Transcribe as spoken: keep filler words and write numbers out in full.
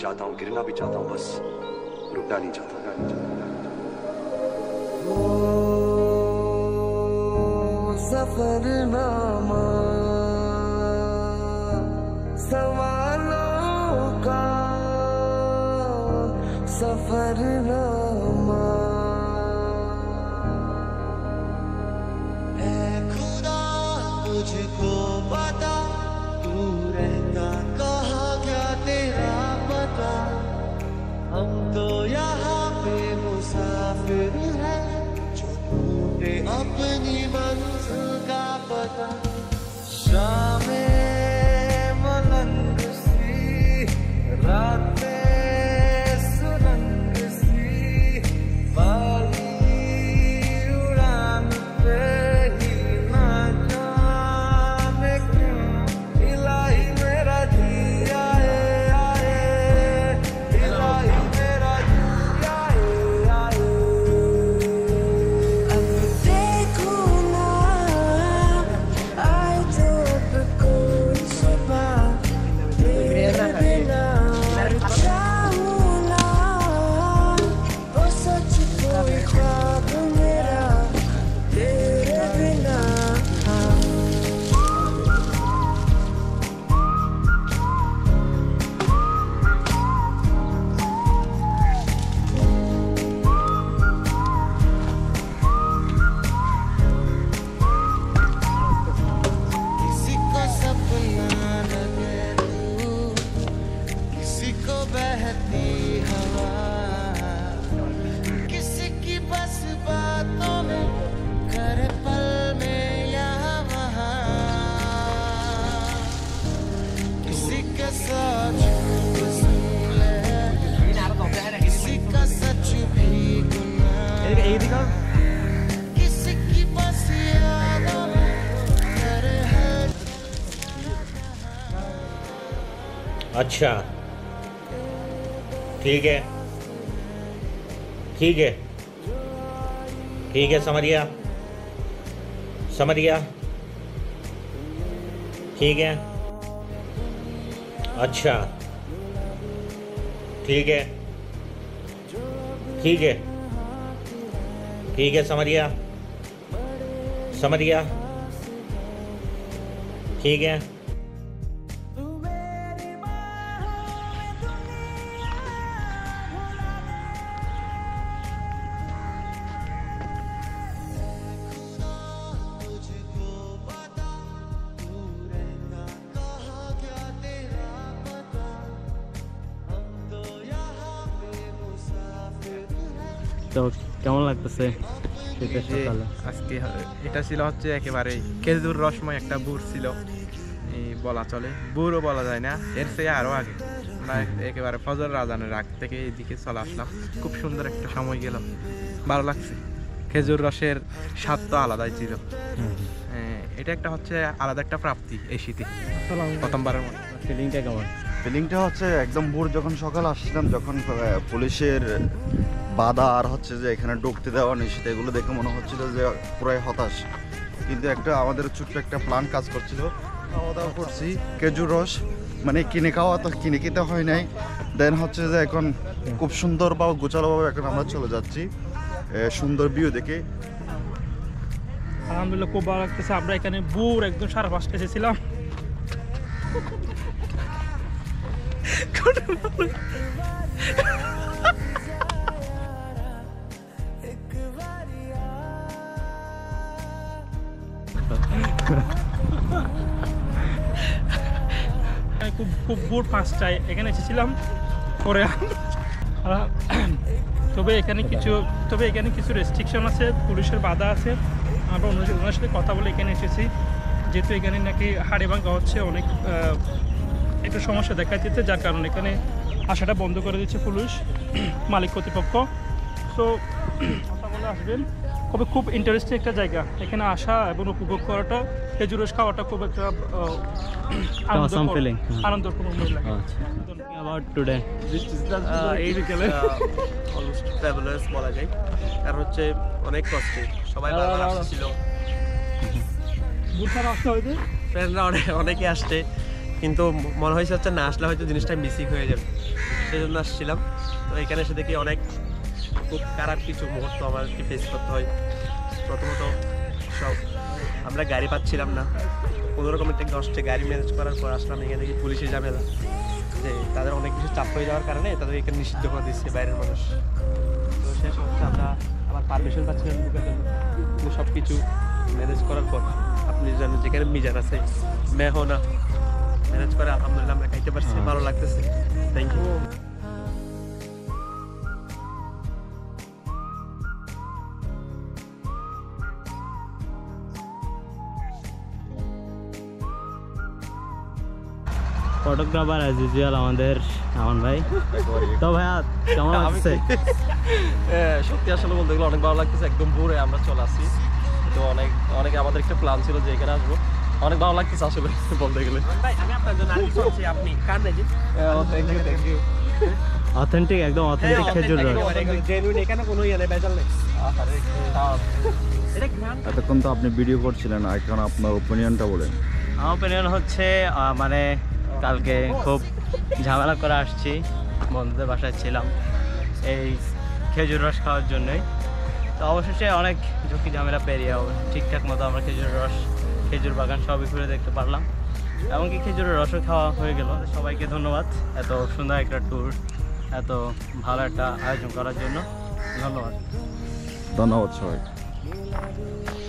चाहता हूँ, गिरना भी चाहता हूँ, बस रुकना नहीं चाहता। ओ सफरनामा सवालों का सफरनामा, ऐ खुदा तुझको पता तू रहता कहाँ, क्या तेरा पता। हम तो यहाँ पे मुसाफिर हैं जो ढूंढे अपनी मंजिल का पता। शामे मलंग सी रात अच्छा ठीक है ठीक है ठीक है, समझ गया समझ गया, ठीक है अच्छा ठीक है ठीक है ठीक है, समझ गया समझ गया, ठीक है। তো কেমন লাগতেছে? সেটা সকালে আজকে এটা ছিল হচ্ছে একেবারে খেজুর রসময় একটা বুর ছিল, এই বলা চলে বুরও বলা যায় না, এর চেয়ে আরও আগে আমরা একেবারে ফজর আজানের আগ থেকে এইদিকে চলে আসলাম। খুব সুন্দর একটা সময় গেল, ভালো লাগছে। খেজুর রসের স্বাদ তো আলাদাই ছিল, এটা একটা হচ্ছে আলাদা একটা প্রাপ্তি এই শীতে প্রথমবারের মতো। ফিলিংটা কেমন? ফিলিংটা হচ্ছে একদম ভোর যখন সকাল আসছিলাম, যখন পুলিশের বাধা আর হচ্ছে যে এখানে ঢুকতে দেওয়া নিষেধ, এগুলো দেখে মনে হচ্ছিল যে পুরাই হতাশ, কিন্তু একটা আমাদের ছোট্ট একটা প্ল্যান কাজ করছিল। খাওয়া দাওয়া করছি, খেজুর রস মানে কিনে খাওয়া তো কিনে খেতে হয় নাই। দেন হচ্ছে যে এখন খুব সুন্দরভাবে গোছালোভাবে এখন আমরা চলে যাচ্ছি, সুন্দর ভিউ দেখে আলহামদুলিল্লাহ খুব ভালো লাগতেছে। আমরা এখানে ভোর একদম সাড়ে পাঁচটা এসেছিলাম, খুব খুব ভোর পাঁচটায় এখানে এসেছিলাম। পরে তবে এখানে কিছু তবে এখানে কিছু রেস্ট্রিকশন আছে, পুলিশের বাধা আছে। আমরা ওনার সাথে কথা বলে এখানে এসেছি, যেহেতু এখানে নাকি হাড়ে ভাঙা হচ্ছে, অনেক একটু সমস্যা দেখা দিচ্ছে, যার কারণে এখানে आसाटा बंद कर दिए पुलिस मालिक करतृपक्ष। सो আপনারা আসবেন कभी खूब इंटरेस्टिंग एक जगह एखे आसा और उपभोग कराटा খেজুরের খাওয়াটা खूब एक आनंद অনেকে আসছে কিন্তু মনে হইছে হচ্ছে না আসলে হয়তো জিনিসটা মিসিং হয়ে যাবে সেজন্য আসছিলাম। তো এখানে এসে দেখি অনেক খুব খারাপ কিছু মুহূর্ত আমাদেরকে ফেস করতে হয়। প্রথমত সব আমরা গাড়ি পাচ্ছিলাম না, কোনো রকম একটা দশটা গাড়ি ম্যানেজ করার পর আসলাম এখানে গিয়ে পুলিশে ঝামেলা, যে তাদের অনেক কিছু চাপ হয়ে যাওয়ার কারণে তাদের এখানে নিষিদ্ধ করে দিচ্ছে বাইরের মানুষ। তো শেষ হচ্ছে আমরা আবার পারমিশন পাচ্ছিলাম ঢুকার জন্য। সব কিছু ম্যানেজ করার পর আপনি জানেন যেখানে মিজান আছে মেহনা ম্যানেজ করে আলহামদুলিল্লাহ আমরা খাইতে পারছি, ভালো লাগতেছে। Thank you. Photographer as usual আমাদের আমন ভাই। তো ভাইয়া কেমন আছে? সত্যি আসলে বলতে গেলে অনেক ভালো লাগতেছে। একদম ভোরে আমরা চলে আসি। তো অনেক অনেক আমাদের একটা প্ল্যান ছিল যে এখানে আসবো, অনেক ভালো লাগতেছে আসলে বলতে গেলে। আমি আপনার জন্য আর কিছু আছে আপনি কার নেজি? Thank you thank you. Authentic একদম অথেন্টিক খেজুর রস। জেনুইন এখানে কোনো ইয়া নেই ভেজাল নেই। আরে এটা জ্ঞান। এতক্ষণ তো আপনি ভিডিও করছিলেন, এখন আপনার অপিনিয়নটা বলেন। আমার অপিনিয়ন হচ্ছে মানে কালকে খুব ঝামেলা করে আসছি, বন্ধুদের বাসায় ছিলাম এই খেজুর রস খাওয়ার জন্যই। তো অবশেষে অনেক ঝুঁকি ঝামেলা পেরিয়ে ঠিকঠাক মতো আমরা খেজুর রস খেজুর বাগান সবই ঘুরে দেখতে পারলাম, এমনকি খেজুরের রসও খাওয়া হয়ে গেল। সবাইকে ধন্যবাদ এত সুন্দর একটা ট্যুর এত ভালো একটা আয়োজন করার জন্য। ধন্যবাদ ধন্যবাদ সবাই।